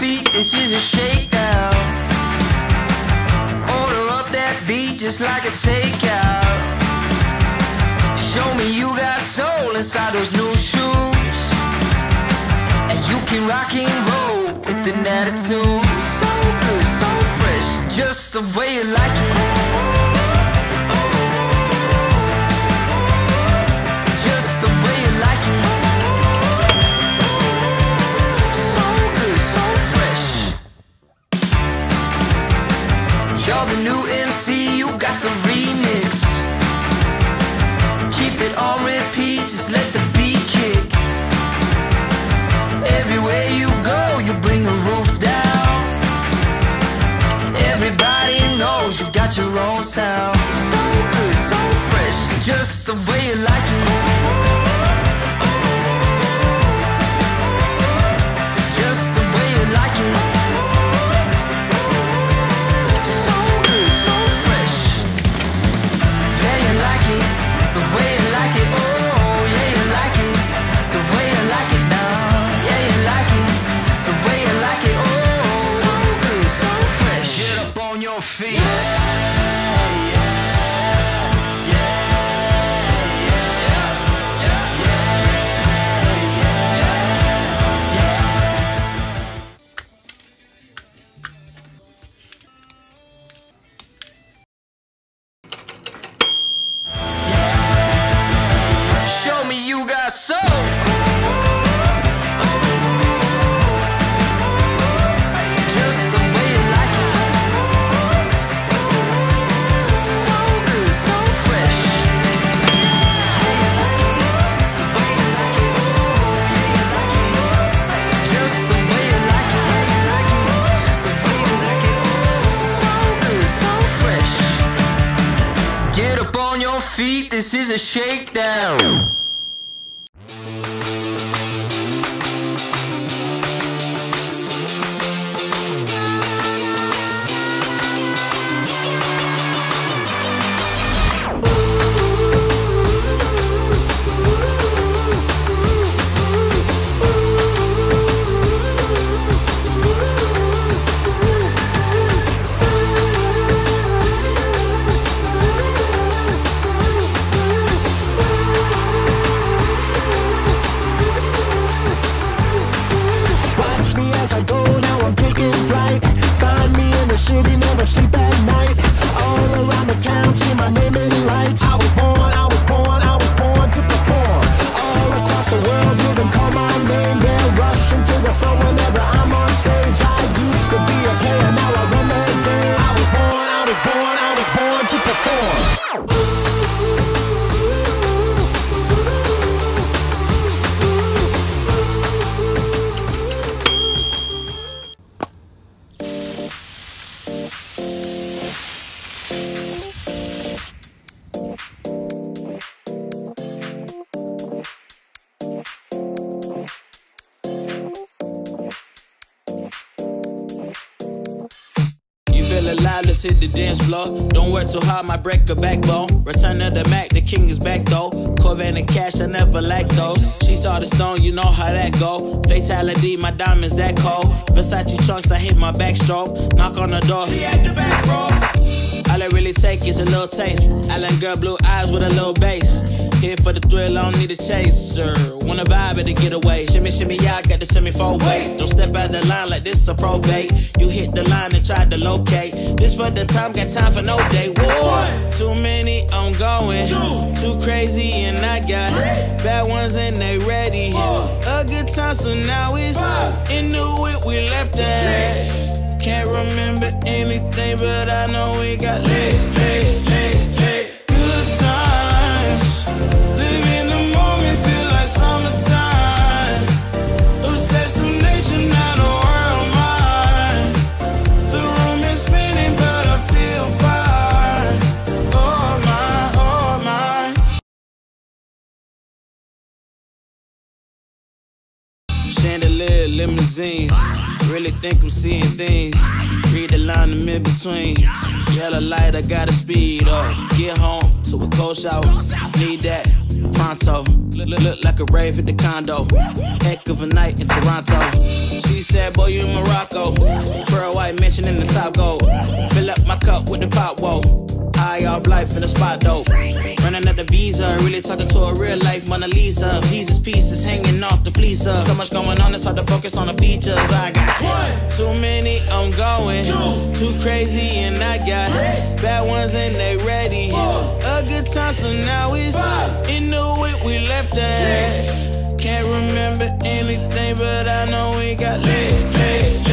feet, this is a shakedown. Order up that beat just like it's takeout. Show me you got soul inside those new shoes, and you can rock and roll with an attitude. So good, so fresh, just the way you like it. You're the new MC, you got the remix. Keep it on repeat, just let the beat kick. Everywhere you go, you bring the roof down. Everybody knows you got your own sound. So good, so fresh, just the way you like it. Feet. Yeah, yeah, yeah, yeah, yeah, yeah, yeah, yeah. Show me you got soul. Feet, this is a shakedown. Let's hit the dance floor. Don't work too hard, might break a backbone. Return of the Mac, the king is back though. Corvette and cash, I never lack those. She saw the stone, you know how that go. Fatality, my diamonds that cold. Versace trunks, I hit my backstroke. Knock on the door, she at the back, bro. All I really take is a little taste. Island girl, blue eyes with a little bass. Here for the thrill, I don't need a chaser. Wanna vibe at the getaway. Shimmy, shimmy, y'all got the semi-4-way. Don't step out the line like this a probate. You hit the line and try to locate. This for the time, got time for no day. War. Too many, I'm going. Too crazy, and I got bad ones and they ready. A good time, so now it's into it, we left at. Can't remember anything, but I know we got lit, lit, lit. Chandelier, limousines, really think I'm seeing things. Read the line in mid-between. Yellow light, I gotta speed up. Get home to a cold shower, need that. Toronto. Look like a rave at the condo. Heck of a night in Toronto. She said, boy, you in Morocco. Pearl white mansion in the top gold. Fill up my cup with the pop, whoa. High off life in the spot, though. Running up the visa, really talking to a real life Mona Lisa. Jesus pieces hanging off the fleecer. So much going on, it's hard to focus on the features. I got one, too many, I'm going. Two, too crazy, and I got three bad ones, and they ready. Four, a good time, so now it's five, in the week we left at. Can't remember anything, but I know we got lit.